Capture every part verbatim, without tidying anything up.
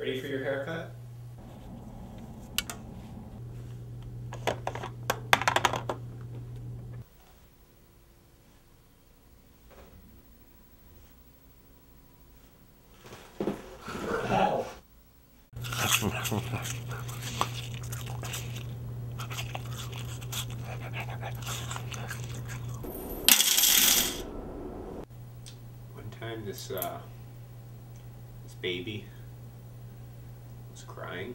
Ready for your haircut? Ow! One time this, uh, this baby was crying,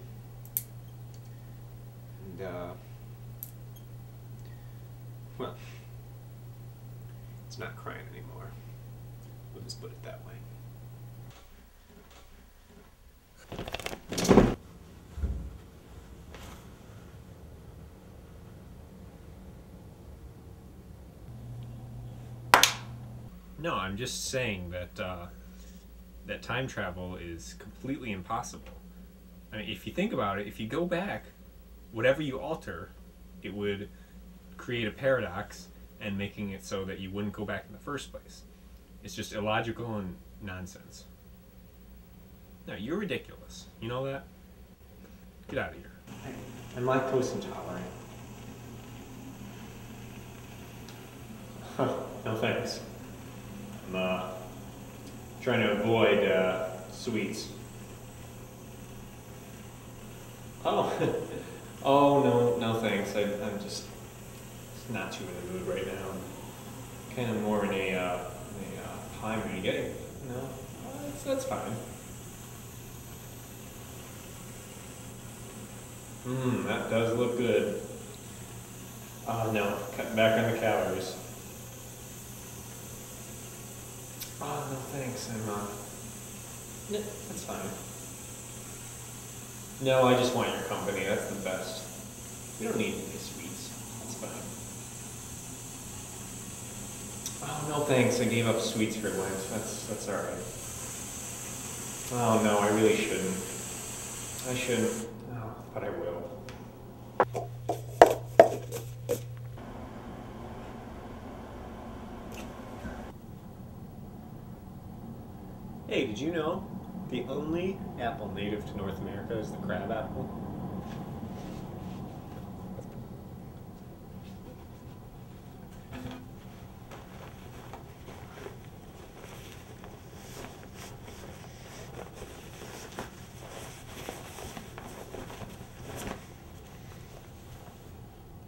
and, uh, well, it's not crying anymore, we'll just put it that way. No, I'm just saying that uh, that time travel is completely impossible. I mean, if you think about it, if you go back, whatever you alter, it would create a paradox and making it so that you wouldn't go back in the first place. It's just illogical and nonsense. No, you're ridiculous. You know that? Get out of here. I'm lactose intolerant. Huh, no thanks. I'm uh, trying to avoid uh, sweets. Oh, oh no, no thanks. I, I'm just not too in the mood right now. I'm kind of more in a, uh, in a uh, pie mood. You get it? No, uh, that's, that's fine. Mmm, that does look good. Oh no, cut back on the calories. Oh, no thanks, I'm, uh, no, that's fine. No, I just want your company, that's the best. You don't need any sweets, that's fine. Oh, no thanks, I gave up sweets for lunch, that's, that's alright. Oh no, I really shouldn't. I shouldn't, oh, but I will. Hey, did you know the only apple native to North America is the crab apple?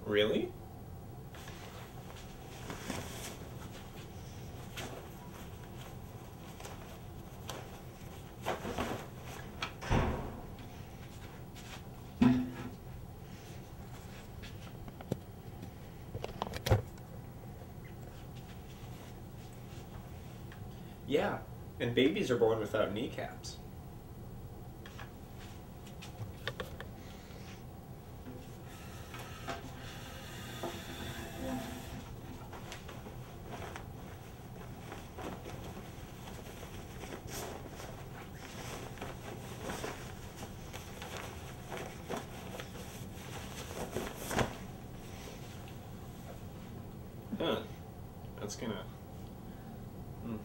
Really? Yeah, and babies are born without kneecaps. Huh, that's gonna... Mm.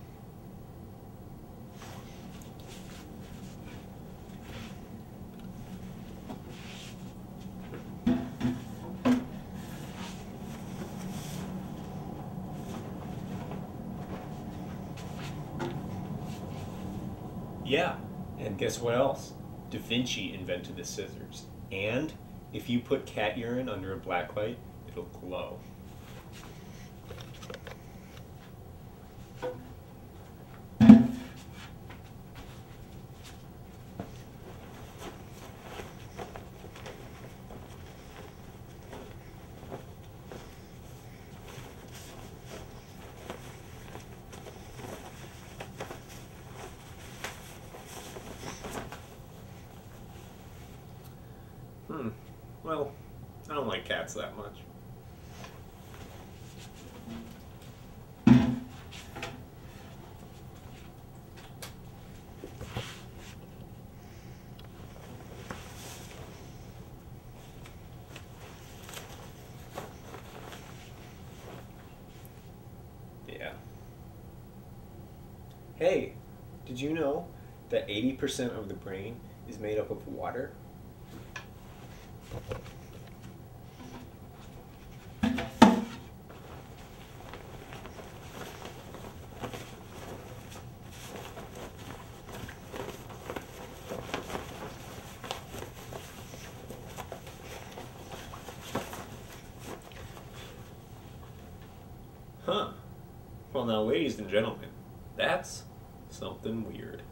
Yeah, and guess what else? Da Vinci invented the scissors. And if you put cat urine under a black light, it'll glow. Hmm. Well, I don't like cats that much. Yeah. Hey, did you know that eighty percent of the brain is made up of water. Huh. Well now, ladies and gentlemen, that's something weird.